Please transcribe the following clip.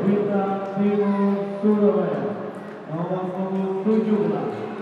Kita timur Surabaya, nomor 7 belas.